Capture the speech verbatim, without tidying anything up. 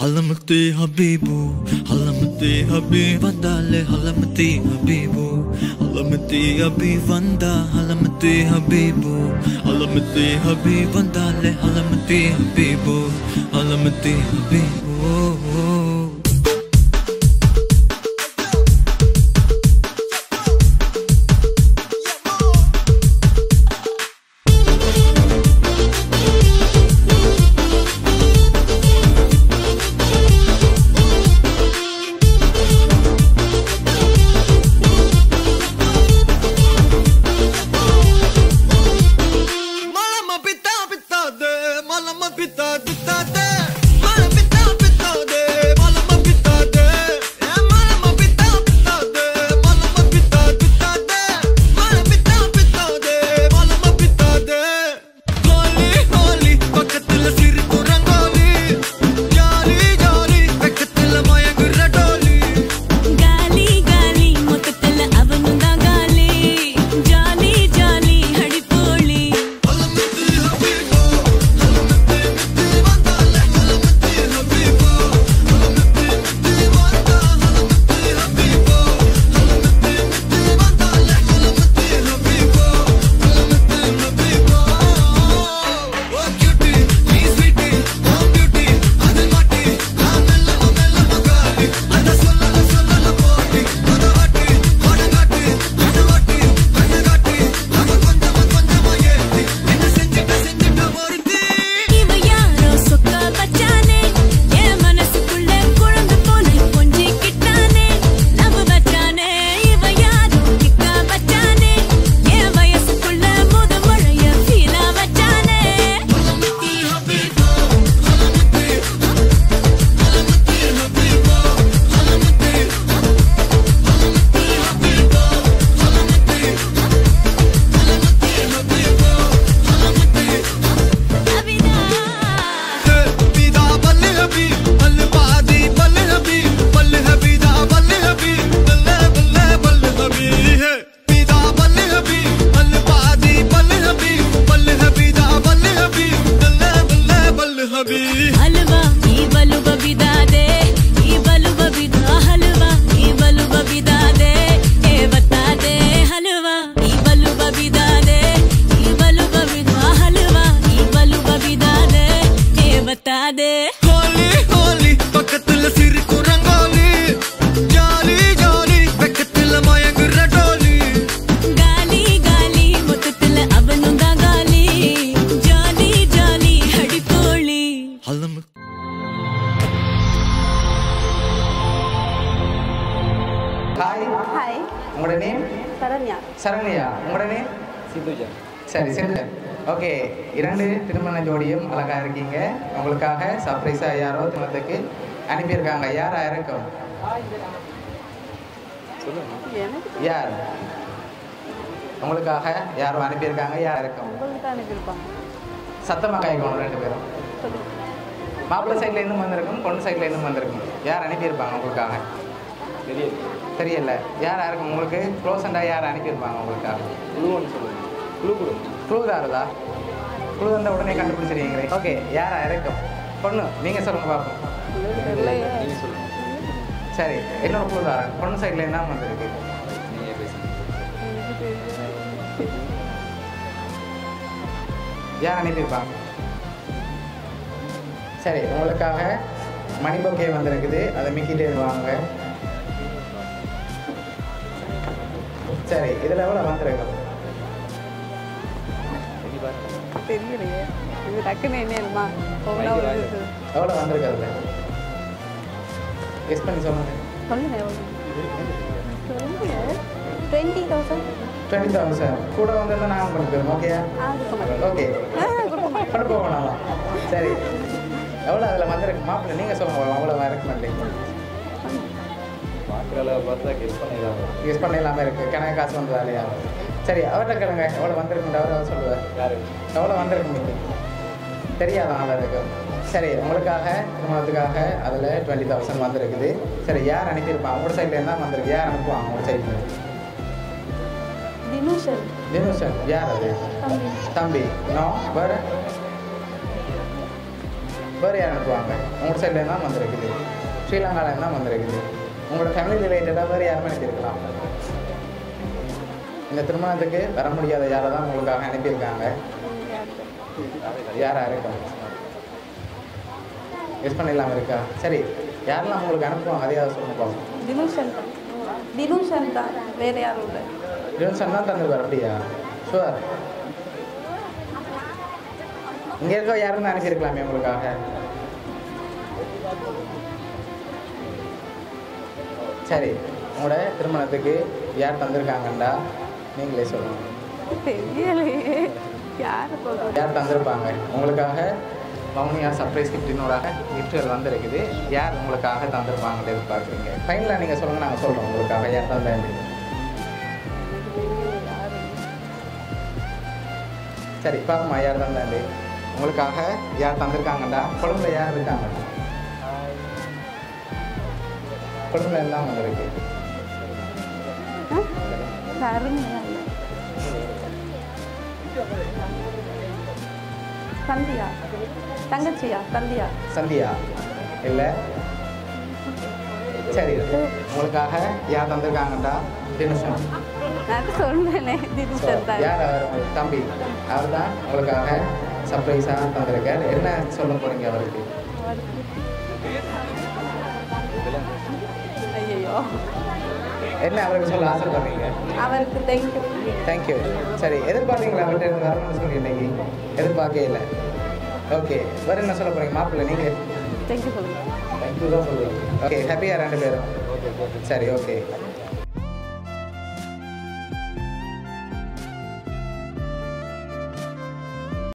حلمتي حبيبو حلمتي حبيب فندالي حلمتي حبيبو حلمتي حبيب فندا حلمتي حبيبو حلمتي حبيب فندالي حلمتي حبيبو حلمتي حبيبو. சரண்யா, உங்களோட நேம் சிந்துஜா. சரி சிந்துஜா. ஓகே, இரண்டு திருமண ஜோடியும் அழகா இருக்கீங்க. உங்களுக்காக சர்ப்ரைஸா யாரோ திருமணத்துக்கு அனுப்பியிருக்காங்க. யாரா இருக்கும்? சொல்லுங்க. யார்? உங்களுக்காக யாரோ அனுப்பியிருக்காங்க. யாரா இருக்கும்? உங்களுக்கு அனுப்பியிருப்பாங்க. சத்தமா கையெழுத்து ரெண்டு பேரும். மாப்பிள்ளை சைடுல இருந்து வந்திருக்கும், பொண்ணு சைடுல இருந்து வந்திருக்கும். யார் அனுப்பியிருப்பாங்க உங்களுக்காக? தெரியல. யாரா இருக்கும் உங்களுக்கு? க்ளோஸண்டா யார் அனுப்பியிருப்பாங்க உங்களுக்காக? குழுன்னு சொல்லுங்க. குழு குழு குழு தாருதா? குழு வந்தால் உடனே கண்டுபிடிச்சிருக்கீங்களே. ஓகே, யாரா இருக்கும்? பொண்ணு, நீங்கள் சொல்லுங்க பார்ப்போம். நீங்கள் சொல்லுங்கள். சரி, என்னோட குழு தாரா பொண்ணு சைடில் என்ன வந்திருக்கு? நீங்கள் பேசுங்க. யார் அனுப்பியிருப்பாங்க? சரி, உங்களுக்காக மணிபொக்கே வந்திருக்குது. அதை மிக்கிட்டே வாங்க. சரி, இதுல எவ்வளோ வந்துருக்கோம்? தெரியலையே. இது டக்குன்னு என்ன இல்லைமா எவ்வளோ வந்திருக்காது? எஸ் பண்ணி சொல்லுங்க. சொல்லுங்க. டுவெண்ட்டி தௌசண்ட் டுவெண்ட்டி தௌசண்ட் கூட வந்திருந்தா நாங்கள் பண்ணிக்கிறோம். ஓகேயா? ஓகே, கொண்டு போகணும். சரி, எவ்வளோ அதில் வந்திருக்கு? மாப்பிள்ளை நீங்கள் சொல்லுங்க. அவ்வளோ இருக்கு. பார்க்குறளவு பார்த்தா கெஸ் பண்ணிடலாம். கெஸ் பண்ணிடலாமே இருக்குது. கணக்கு காசு வந்ததா இல்லையா? சரி, அவர்கிட்ட கிடங்க. எவ்வளோ வந்திருக்குன்ற அவரை அவர் சொல்லுவார். யார் எவ்வளோ வந்திருக்கு தெரியாதான் அதில் இருக்குது. சரி, உங்களுக்காக திருமணத்துக்காக அதில் டுவெண்ட்டி தௌசண்ட் வந்துருக்குது. சரி, யார் அனுப்பியிருப்பாங்க? உங்களோட சைடில் இருந்தால் வந்திருக்கு. யார் அனுப்புவாங்க உங்களோட சைடில்? தினேஷன். தினேஷன் யார்? அது தம்பி. நோ வேறு Korea அனுப்புவாங்க உங்க சைடுல என்ன வந்திருக்குது ஸ்ரீலங்கால என்ன வந்திருக்குது உங்க ஃபேமிலி ரிலேட்டடா வேற யாரும் அனுப்பிருக்கலாம் இந்த திருமணத்துக்கு வர முடியாத யாரை தான் உங்களுக்காக அனுப்பி இருக்காங்க யாரா இருக்கா எஸ் பண்ணலாம் இருக்கா சரி யாரெல்லாம் உங்களுக்கு அனுப்புவாங்க அதையா சொல்லுங்க பாப்போம் தினேஷ் சந்தா தினேஷ் சந்தா வேற யாரும் இல்ல தினேஷ் சந்தா தந்துவார் அப்படியே ஷூர் இங்க இருக்க யாரும் அனுப்பி இருக்கலாமே உங்களுக்காக சரி உங்களோட திருமணத்துக்கு யார் தந்திருக்காங்கண்டா நீங்களே சொல்லுங்க யார் தந்திருப்பாங்க உங்களுக்காக மௌனியா சர்ப்ரைஸ் கிஃப்டினோடாக கிஃப்ட்கள் வந்திருக்குது யார் உங்களுக்காக தந்திருப்பாங்கன்னு எதிர்பார்க்குறீங்க ஃபைனலாக நீங்கள் சொல்லுங்கள் நாங்கள் சொல்கிறோம் உங்களுக்காக யார் தந்தேன் சரி பாப்பமா யார் தந்தேன் உங்களுக்காக யார் தந்திருக்காங்கண்டா கொழும்புல யார் இருக்காங்கடா கொழும்புல எல்லாம் வந்திருக்கு சந்தியா தங்கச்சியா சந்தியா சந்தியா இல்ல சரி உங்களுக்காக யார் தந்திருக்காங்கடா தினேஷன் நான் சொல்றேனே தினேஷன் தான் யார் அவர் தம்பி அவர் தான் உங்களுக்காக சர்ப்ரைஸா தந்திருக்கார் என்ன சொல்ல போறீங்க அவருக்கு ஐயோ என்ன அவருக்கு சொல்ல ஆசைப்படுறீங்க அவருக்கு தேங்க்யூ தேங்க்யூ சரி எதிர்பார்த்தீங்களா அவர்கிட்ட இருந்து வரணும்னு சொல்லி இன்னைக்கு எதிர்பார்க்கவே இல்லை ஓகே வேறு என்ன சொல்ல போகிறீங்க மாப்பிள்ளை நீங்கள் தேங்க்யூ சொல்லுங்கள் தேங்க்யூ தான் சொல்லுங்கள் ஓகே ஹாப்பியாக ரெண்டு பேரும் சரி ஓகே